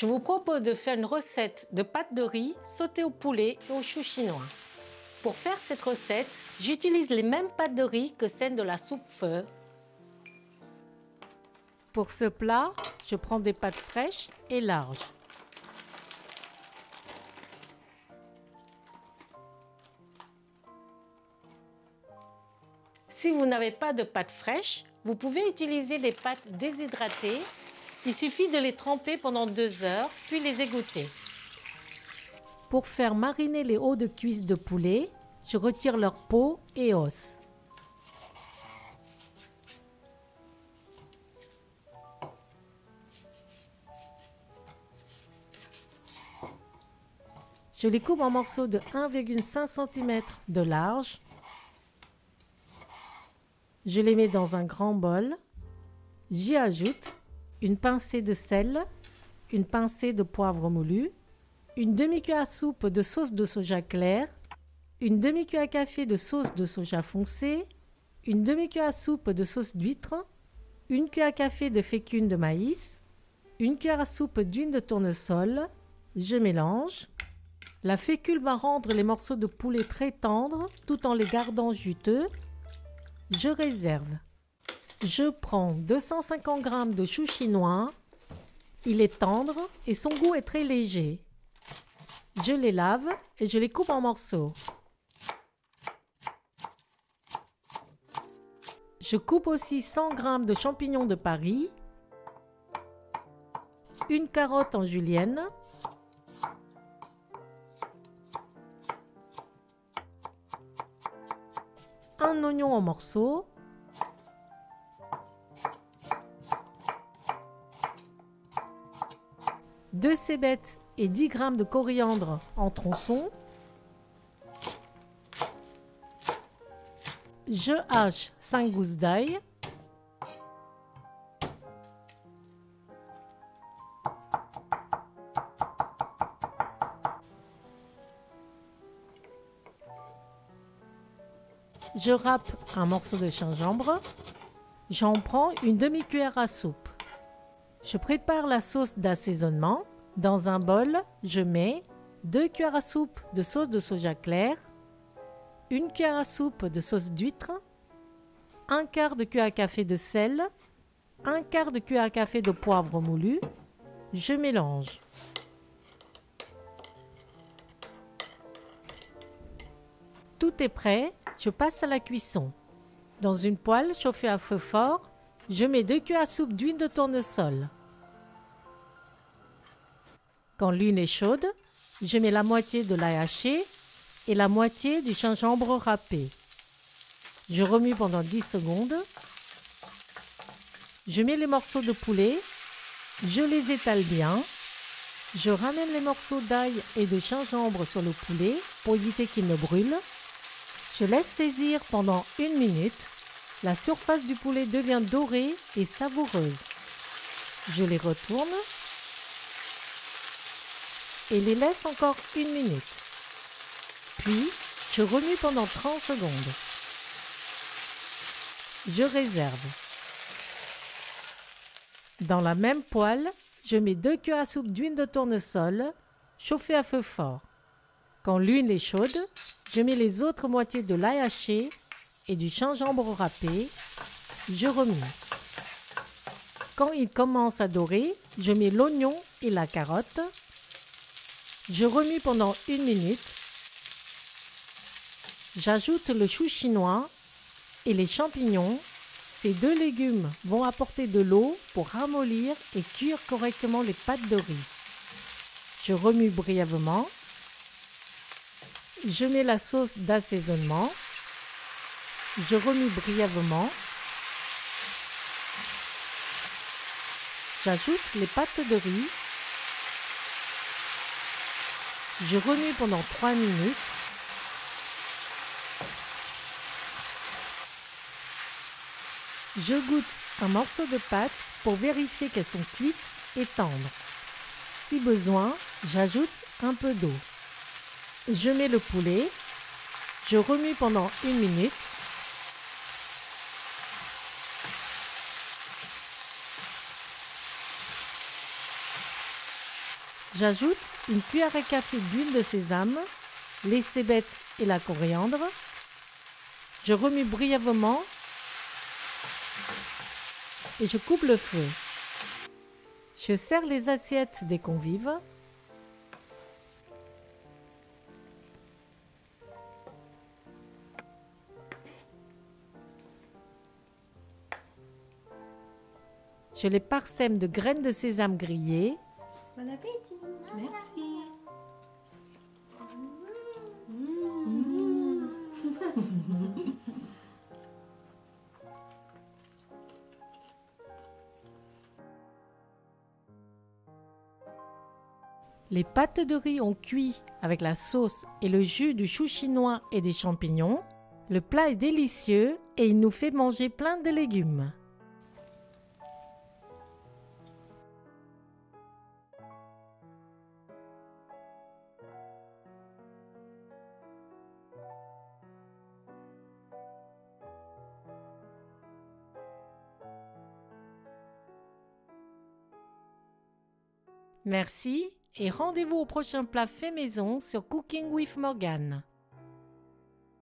Je vous propose de faire une recette de pâtes de riz sautées au poulet et au chou chinois. Pour faire cette recette, j'utilise les mêmes pâtes de riz que celles de la soupe feu. Pour ce plat, je prends des pâtes fraîches et larges. Si vous n'avez pas de pâtes fraîches, vous pouvez utiliser les pâtes déshydratées. Il suffit de les tremper pendant 2 heures, puis les égoutter. Pour faire mariner les hauts de cuisse de poulet, je retire leur peau et os. Je les coupe en morceaux de 1,5 cm de large. Je les mets dans un grand bol. J'y ajoute une pincée de sel, une pincée de poivre moulu, une demi-cuillère à soupe de sauce de soja clair, une demi-cuillère à café de sauce de soja foncé, une demi-cuillère à soupe de sauce d'huître, une cuillère à café de fécune de maïs, une cuillère à soupe d'huile de tournesol. Je mélange. La fécule va rendre les morceaux de poulet très tendres tout en les gardant juteux. Je réserve. Je prends 250 g de chou chinois. Il est tendre et son goût est très léger. Je les lave et je les coupe en morceaux. Je coupe aussi 100 g de champignons de Paris, une carotte en julienne, un oignon en morceaux, deux cébettes et 10 g de coriandre en tronçons. Je hache 5 gousses d'ail. Je râpe un morceau de gingembre. J'en prends une demi-cuillère à soupe. Je prépare la sauce d'assaisonnement. Dans un bol, je mets 2 cuillères à soupe de sauce de soja clair, 1 cuillère à soupe de sauce d'huître, 1 quart de cuillère à café de sel, 1 quart de cuillère à café de poivre moulu. Je mélange. Tout est prêt, je passe à la cuisson. Dans une poêle chauffée à feu fort, je mets 2 cuillères à soupe d'huile de tournesol. Quand l'huile est chaude, je mets la moitié de l'ail haché et la moitié du gingembre râpé. Je remue pendant 10 secondes. Je mets les morceaux de poulet, je les étale bien. Je ramène les morceaux d'ail et de gingembre sur le poulet pour éviter qu'il ne brûle. Je laisse saisir pendant 1 minute. La surface du poulet devient dorée et savoureuse. Je les retourne et les laisse encore 1 minute. Puis, je remue pendant 30 secondes. Je réserve. Dans la même poêle, je mets 2 cuillères à soupe d'huile de tournesol, chauffée à feu fort. Quand l'huile est chaude, je mets les autres moitiés de l'ail haché et du gingembre râpé. Je remue. Quand il commence à dorer, je mets l'oignon et la carotte. Je remue pendant 1 minute. J'ajoute le chou chinois et les champignons. Ces 2 légumes vont apporter de l'eau pour ramollir et cuire correctement les pâtes de riz. Je remue brièvement. Je mets la sauce d'assaisonnement. Je remue brièvement. J'ajoute les pâtes de riz. Je remue pendant 3 minutes. Je goûte un morceau de pâte pour vérifier qu'elles sont cuites et tendres. Si besoin, j'ajoute un peu d'eau. Je mets le poulet. Je remue pendant 1 minute. J'ajoute une cuillère à café d'huile de sésame, les cébettes et la coriandre. Je remue brièvement et je coupe le feu. Je sers les assiettes des convives. Je les parsème de graines de sésame grillées. Bon appétit. Merci. Les pâtes de riz ont cuit avec la sauce et le jus du chou chinois et des champignons. Le plat est délicieux et il nous fait manger plein de légumes. Merci et rendez-vous au prochain plat fait maison sur Cooking with Morgane.